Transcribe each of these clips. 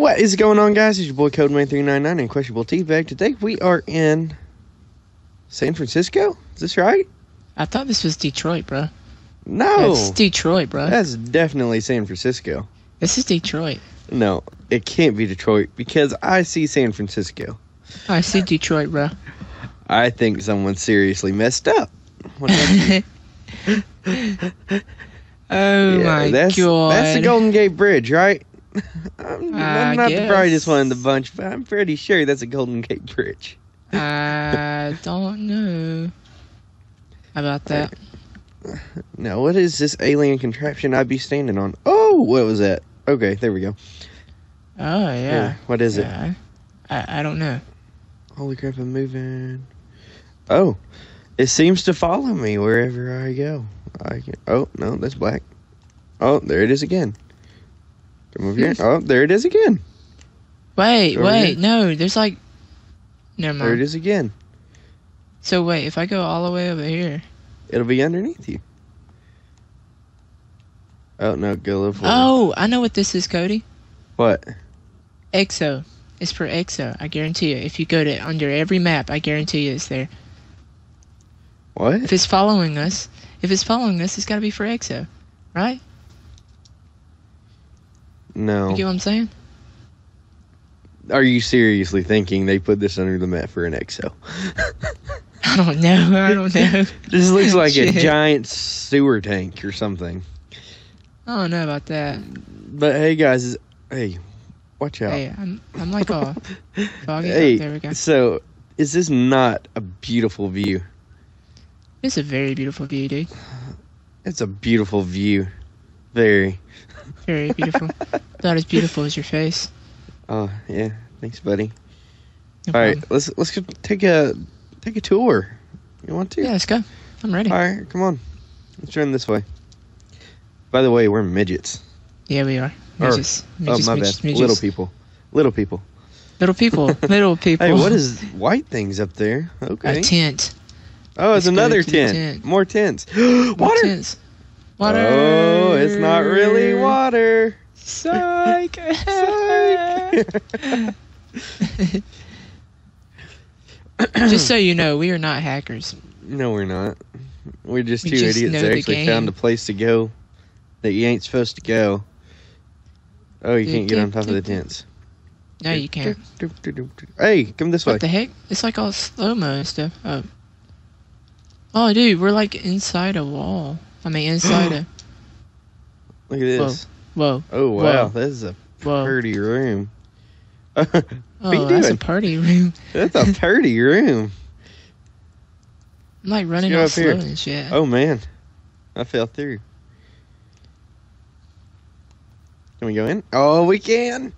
What is going on, guys? It's your boy CodeMain 399 and Questionable Teabag. Today we are in San Francisco. Is this right? I thought this was Detroit, bro. No, it's Detroit, bro. That's definitely San Francisco. This is Detroit. No, it can't be Detroit because I see San Francisco. I see Detroit, bro. I think someone seriously messed up. What about you? Oh yeah, my god! That's the Golden Gate Bridge, right? I'm not the brightest one in the bunch, but I'm pretty sure that's a Golden Gate Bridge. I don't know about that. Now, what is this alien contraption I'd be standing on? Oh, what was that? Okay, there we go. Oh, yeah. Hey, what is it? I don't know. Holy crap, I'm moving. Oh, it seems to follow me wherever I go. Oh, no, that's black. Oh, there it is again. Come over here. Oh, there it is again. Wait, no, there's like... Never mind. There it is again. So wait, if I go all the way over here... It'll be underneath you. Oh, no, go a little forward. Oh, I know what this is, Cody. What? EXO. It's for EXO, I guarantee you. If you go to under every map, I guarantee you it's there. What? If it's following us, it's gotta be for EXO, right? No. You get what I'm saying? Are you seriously thinking they put this under the mat for an EXO? I don't know. This looks like a giant sewer tank or something. I don't know about that. But hey, guys. Hey, watch out. Hey, I'm like all foggy. Hey, there we go. So, is this not a beautiful view? It's a very beautiful view, dude. It's a beautiful view. Very beautiful. Not as beautiful as your face. Oh yeah, thanks, buddy. No problem. All right, let's take a tour. You want to? Yeah, let's go. I'm ready. All right, come on. Let's turn this way. By the way, we're midgets. Yeah, we are. Midgets. Midgets, my bad. Little people. Hey, what is white things up there? Okay. A tent. Oh, it's another tent. More tents. Water. Water. Oh, it's not really water. Psych. Psych. Just so you know, we are not hackers. No, we're not. We're just two idiots that actually found a place to go that you ain't supposed to go. Oh, you can't get on top of the tents. No, you can't. Hey, come this way. What the heck? It's like all slow-mo and stuff. Oh, dude, we're like inside a wall. I mean, inside a... Look at this. Whoa. Oh, wow. Whoa. This is a pretty room. Oh, that's a party room. That's a party room. I'm like running out slow and shit. Oh, man. I fell through. Can we go in? Oh, we can.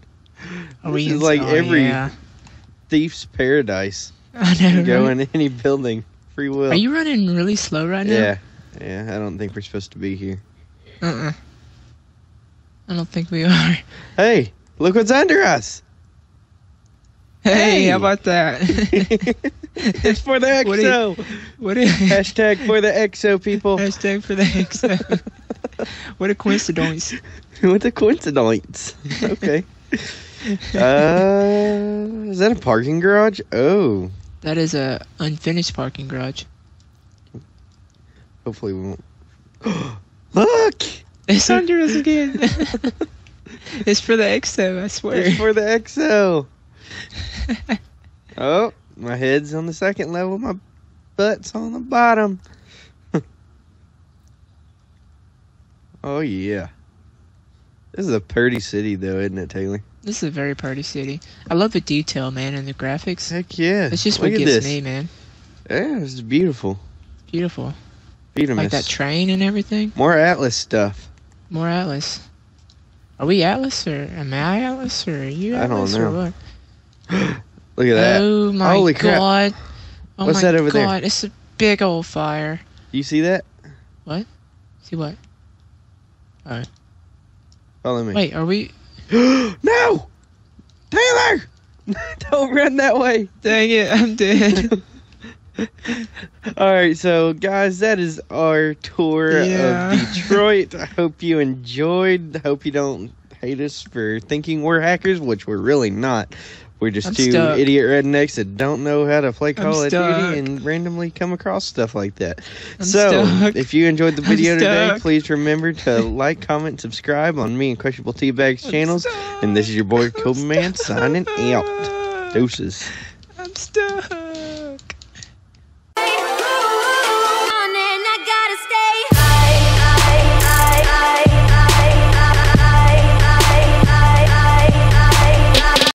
This is like every thief's paradise. I know. You go in any building. Free will. Are you running really slow right now? Yeah. Yeah, I don't think we're supposed to be here. I don't think we are. Hey, look what's under us. Hey, how about that? It's for the EXO. Hashtag for the EXO, people. Hashtag for the EXO. What a coincidence. What a coincidence. Okay. Is that a parking garage? Oh. That is a unfinished parking garage. Hopefully we won't. Look! It's under us again. It's for the EXO, I swear. It's for the EXO. Oh, my head's on the second level. My butt's on the bottom. Oh, yeah. This is a pretty city, though, isn't it, Taylor? This is a very pretty city. I love the detail, man, and the graphics. Heck, yeah. It's just what gets me, man. Yeah, it's beautiful. It's beautiful. Like that train and everything? More Atlas stuff. More Atlas. Are we Atlas or am I Atlas or are you Atlas? I don't know. Or what? Look at that. Oh my god. Holy crap. Oh What's my that over god. There? It's a big old fire. You see that? What? See what? Alright. Follow me. Wait, are we. No! Taylor! Don't run that way. Dang it, I'm dead. Alright, so guys, that is our tour of Detroit. I hope you enjoyed. I hope you don't hate us for thinking we're hackers, which we're really not. We're just two idiot rednecks that don't know how to play Call of Duty and randomly come across stuff like that. If you enjoyed the video today, please remember to like, comment, subscribe on me and Questionable Teabag's channels. And this is your boy Koberman signing out. Deuces. I'm stuck.